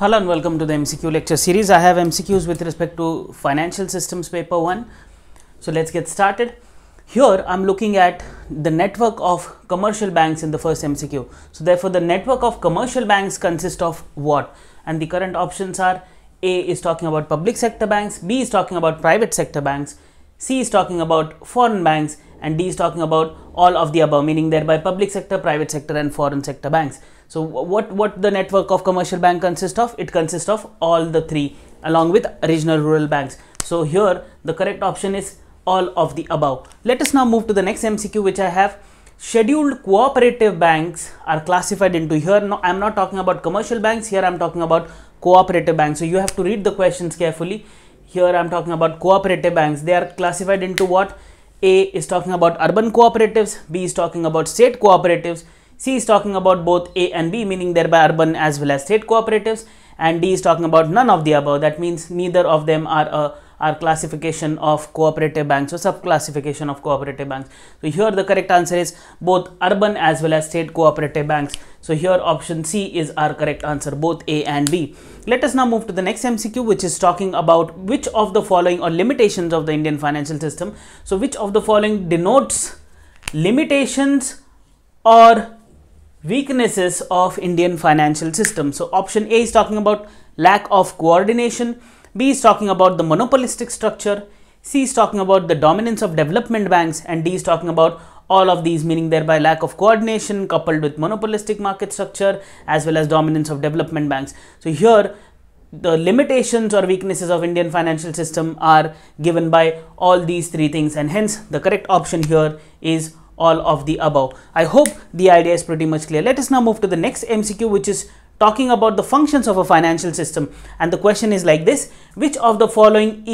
Hello and welcome to the MCQ lecture series. I have MCQs with respect to Financial Systems paper 1. So let's get started. Here I'm looking at the network of commercial banks in the first MCQ. So therefore the network of commercial banks consists of what? And the current options are A is talking about public sector banks, B is talking about private sector banks, C is talking about foreign banks, and D is talking about all of the above, meaning thereby public sector, private sector and foreign sector banks. So what the network of commercial bank consists of? It consists of all the three along with regional rural banks. So here the correct option is all of the above. Let us now move to the next MCQ, which I have. Scheduled cooperative banks are classified into here. No, I am not talking about commercial banks. Here I am talking about cooperative banks. So you have to read the questions carefully. Here I am talking about cooperative banks. They are classified into what? A is talking about urban cooperatives. B is talking about state cooperatives. C is talking about both A and B, meaning thereby urban as well as state cooperatives, and D is talking about none of the above. That means neither of them are classification of cooperative banks or sub-classification of cooperative banks. So here the correct answer is both urban as well as state cooperative banks. So here option C is our correct answer, both A and B. Let us now move to the next MCQ, which is talking about which of the following or limitations of the Indian financial system. So which of the following denotes limitations or weaknesses of Indian financial system? So option A is talking about lack of coordination, B is talking about the monopolistic structure, C is talking about the dominance of development banks, and D is talking about all of these, meaning thereby lack of coordination coupled with monopolistic market structure as well as dominance of development banks. So here the limitations or weaknesses of Indian financial system are given by all these three things, and hence the correct option here is all of the above. I hope the idea is pretty much clear. Let us now move to the next MCQ, which is talking about the functions of a financial system, and the question is like this: which of the following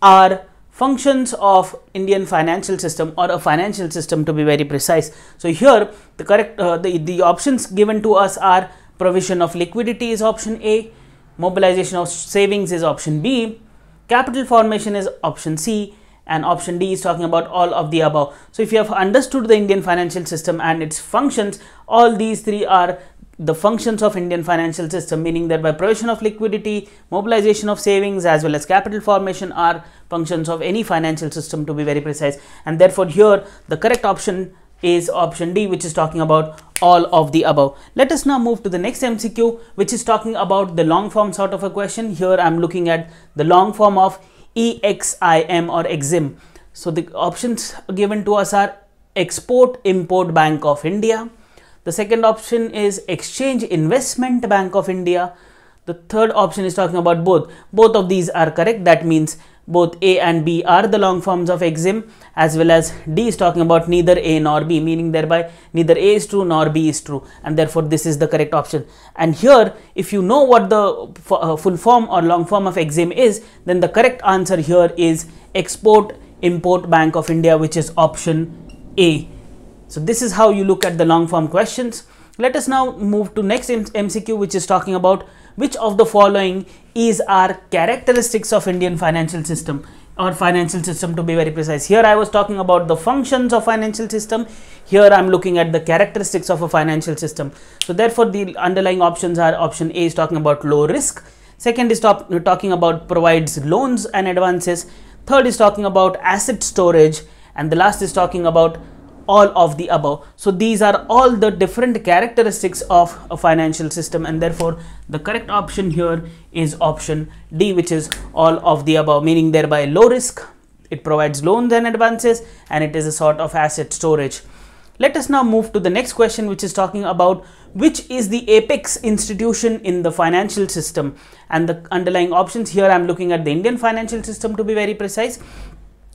are functions of Indian financial system, or a financial system to be very precise? So here the correct the options given to us are provision of liquidity is option A, mobilization of savings is option B, capital formation is option C, and option D is talking about all of the above. So if you have understood the Indian financial system and its functions, all these three are the functions of Indian financial system, meaning that by provision of liquidity, mobilization of savings as well as capital formation are functions of any financial system to be very precise. And therefore here the correct option is option D, which is talking about all of the above. Let us now move to the next MCQ, which is talking about the long form sort of a question. Here I am looking at the long form of EXIM or EXIM. So the options given to us are Export Import Bank of India. The second option is Exchange Investment Bank of India. The third option is talking about both. Both of these are correct. That means both A and B are the long forms of EXIM, as well as D is talking about neither A nor B, meaning thereby neither A is true nor B is true, and therefore this is the correct option. And here if you know what the full form or long form of EXIM is, then the correct answer here is Export Import Bank of India, which is option A. So this is how you look at the long form questions. Let us now move to next MCQ, which is talking about which of the following are characteristics of Indian financial system, or financial system to be very precise. Here I was talking about the functions of financial system. Here I am looking at the characteristics of a financial system. So therefore the underlying options are option A is talking about low risk. Second is talking about provides loans and advances. Third is talking about asset storage. And the last is talking about all of the above. So these are all the different characteristics of a financial system, and therefore the correct option here is option D, which is all of the above, meaning thereby low risk, it provides loans and advances, and it is a sort of asset storage. Let us now move to the next question, which is talking about which is the apex institution in the financial system, and the underlying options here I am looking at the Indian financial system to be very precise.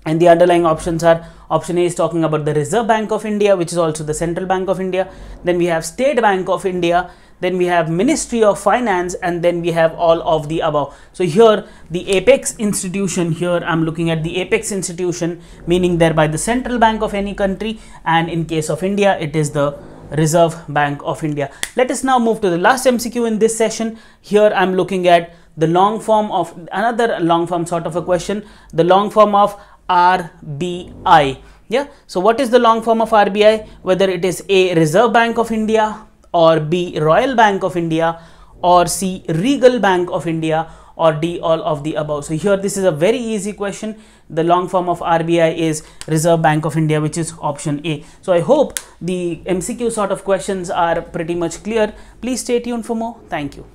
And the underlying options are option A is talking about the Reserve Bank of India, which is also the Central Bank of India. Then we have State Bank of India. Then we have Ministry of Finance, and then we have all of the above. So here the apex institution, here I'm looking at the apex institution, meaning thereby the central bank of any country, and in case of India it is the Reserve Bank of India. Let us now move to the last MCQ in this session. Here I'm looking at the long form of another long form sort of a question, the long form of RBI. Yeah, so what is the long form of RBI? Whether it is A, Reserve Bank of India, or B, Royal Bank of India, or C, Regal Bank of India, or D, all of the above. So here this is a very easy question. The long form of RBI is Reserve Bank of India, which is option A. So I hope the MCQ sort of questions are pretty much clear. Please stay tuned for more. Thank you.